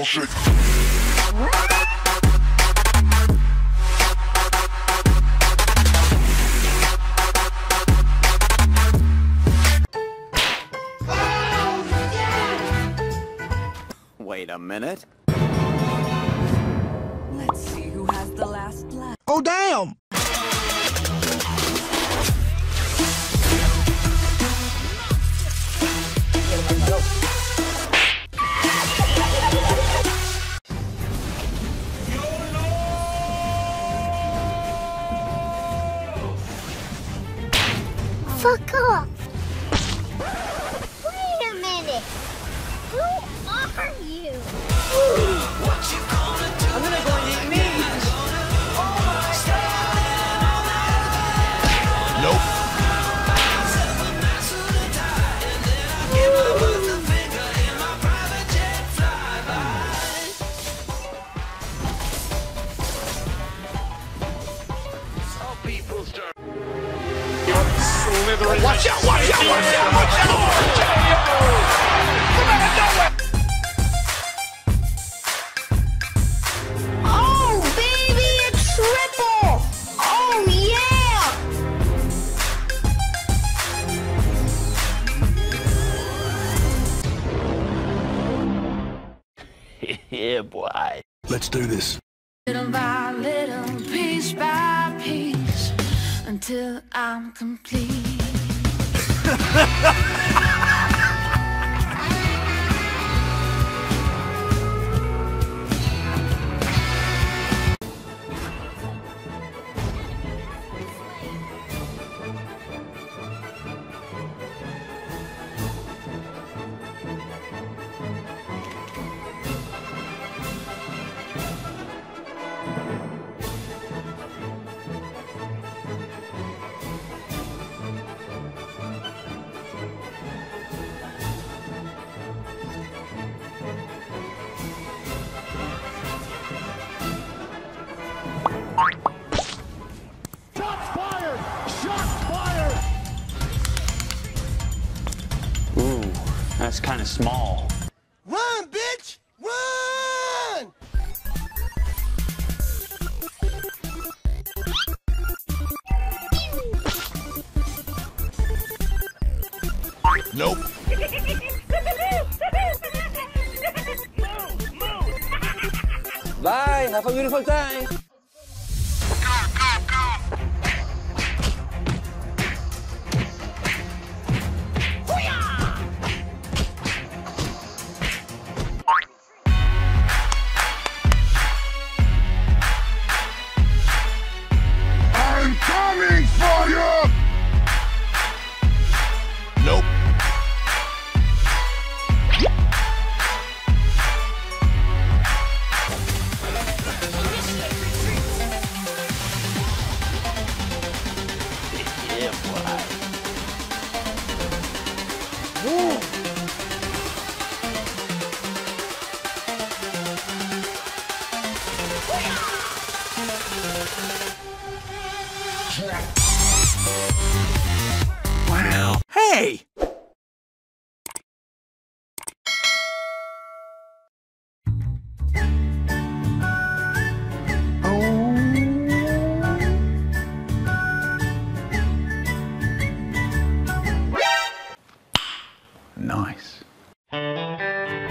down shit. Wait a minute. Let's see who has the last laugh. Oh, damn! Fuck off! Wait a minute! Who are you? What you gonna do? I'm gonna go and eat meat. Nope. Watch out! Watch out! Watch out! Watch out! Yeah, boy. Let's do this. Little by little, piece by piece, until I'm complete. That's kind of small. Run, bitch! Run! Nope. Bye, have a beautiful time. Wow. Hey! Nice. What the fuck?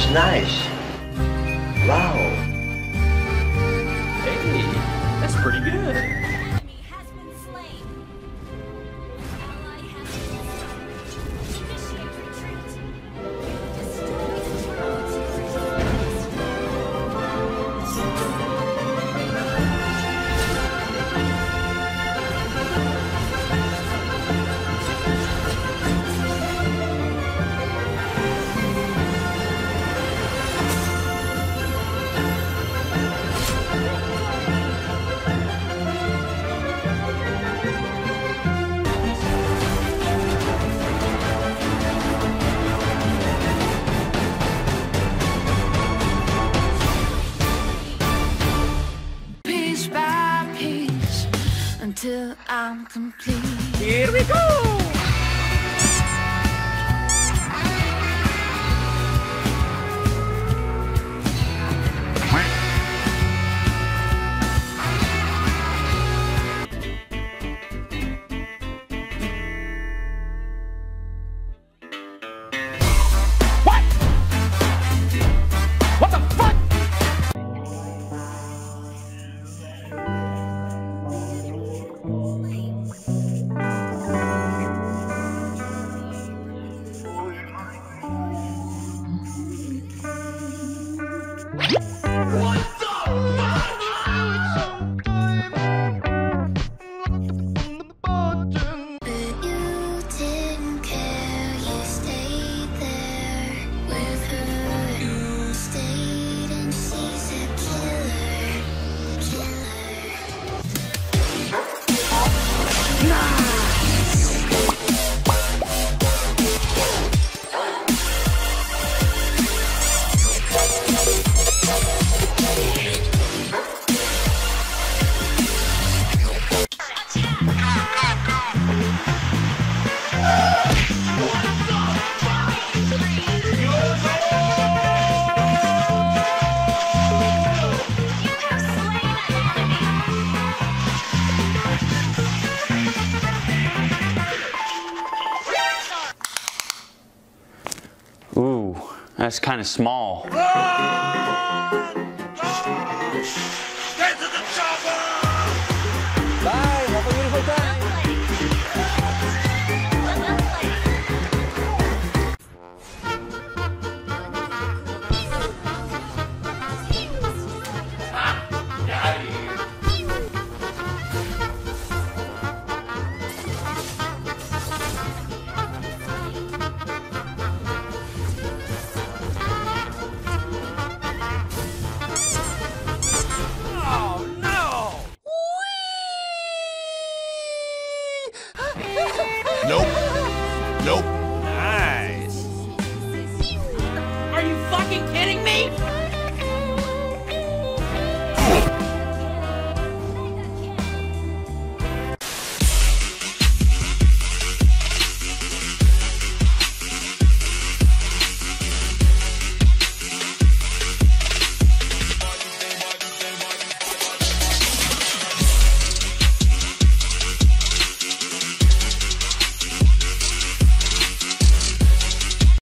that's nice. Wow. Hey, that's pretty good. Till I'm complete. Here we go! Ooh, that's kind of small.